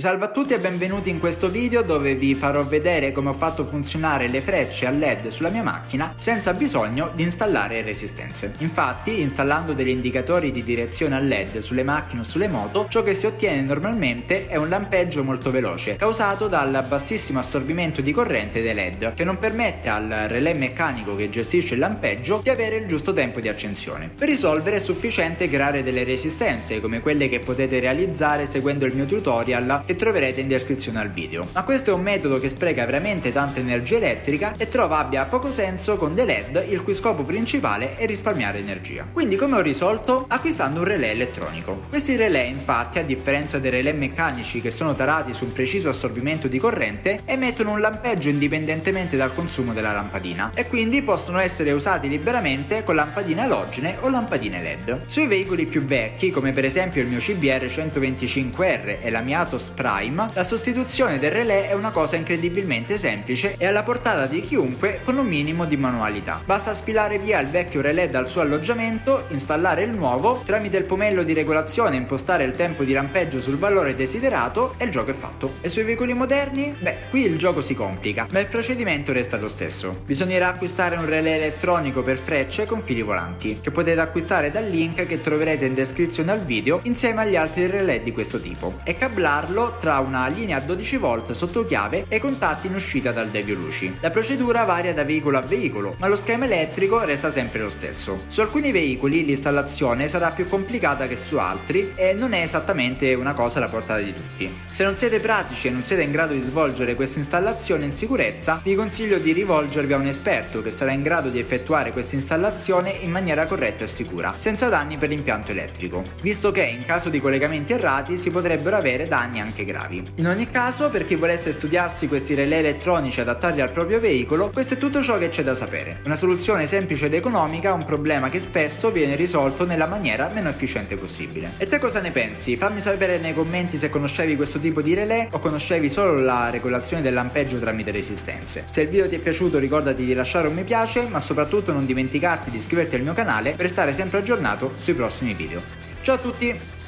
Salve a tutti e benvenuti in questo video dove vi farò vedere come ho fatto funzionare le frecce a LED sulla mia macchina senza bisogno di installare resistenze. Infatti, installando degli indicatori di direzione a LED sulle macchine o sulle moto, ciò che si ottiene normalmente è un lampeggio molto veloce, causato dal bassissimo assorbimento di corrente dei LED, che non permette al relè meccanico che gestisce il lampeggio di avere il giusto tempo di accensione. Per risolvere è sufficiente creare delle resistenze, come quelle che potete realizzare seguendo il mio tutorial che troverete in descrizione al video. Ma questo è un metodo che spreca veramente tanta energia elettrica e trovo abbia poco senso con dei LED il cui scopo principale è risparmiare energia. Quindi come ho risolto? Acquistando un relè elettronico. Questi relè infatti, a differenza dei relè meccanici che sono tarati su un preciso assorbimento di corrente, emettono un lampeggio indipendentemente dal consumo della lampadina e quindi possono essere usati liberamente con lampadine alogene o lampadine LED. Sui veicoli più vecchi, come per esempio il mio CBR 125R e la mia ATOS Prime, la sostituzione del relè è una cosa incredibilmente semplice e alla portata di chiunque con un minimo di manualità. Basta sfilare via il vecchio relè dal suo alloggiamento, installare il nuovo, tramite il pomello di regolazione impostare il tempo di lampeggio sul valore desiderato e il gioco è fatto. E sui veicoli moderni? Beh, qui il gioco si complica, ma il procedimento resta lo stesso. Bisognerà acquistare un relè elettronico per frecce con fili volanti, che potete acquistare dal link che troverete in descrizione al video insieme agli altri relè di questo tipo, e cablarlo tra una linea a 12 volt sotto chiave e contatti in uscita dal devioluci. La procedura varia da veicolo a veicolo, ma lo schema elettrico resta sempre lo stesso. Su alcuni veicoli l'installazione sarà più complicata che su altri e non è esattamente una cosa alla portata di tutti. Se non siete pratici e non siete in grado di svolgere questa installazione in sicurezza, vi consiglio di rivolgervi a un esperto che sarà in grado di effettuare questa installazione in maniera corretta e sicura, senza danni per l'impianto elettrico, visto che in caso di collegamenti errati si potrebbero avere danni anche gravi. In ogni caso, per chi volesse studiarsi questi relè elettronici e adattarli al proprio veicolo, questo è tutto ciò che c'è da sapere. Una soluzione semplice ed economica a un problema che spesso viene risolto nella maniera meno efficiente possibile. E te cosa ne pensi? Fammi sapere nei commenti se conoscevi questo tipo di relè o conoscevi solo la regolazione del lampeggio tramite resistenze. Se il video ti è piaciuto ricordati di lasciare un mi piace, ma soprattutto non dimenticarti di iscriverti al mio canale per stare sempre aggiornato sui prossimi video. Ciao a tutti!